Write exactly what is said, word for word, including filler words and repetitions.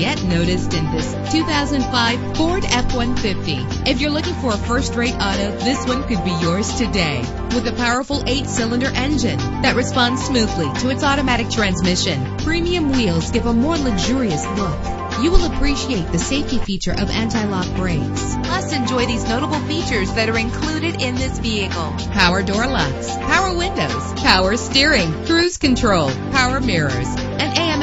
Get noticed in this two thousand five Ford F one fifty. If you're looking for a first-rate auto, this one could be yours today. With a powerful eight-cylinder engine that responds smoothly to its automatic transmission, premium wheels give a more luxurious look. You will appreciate the safety feature of anti-lock brakes. Plus, enjoy these notable features that are included in this vehicle: power door locks, power windows, power steering, cruise control, power mirrors, an A M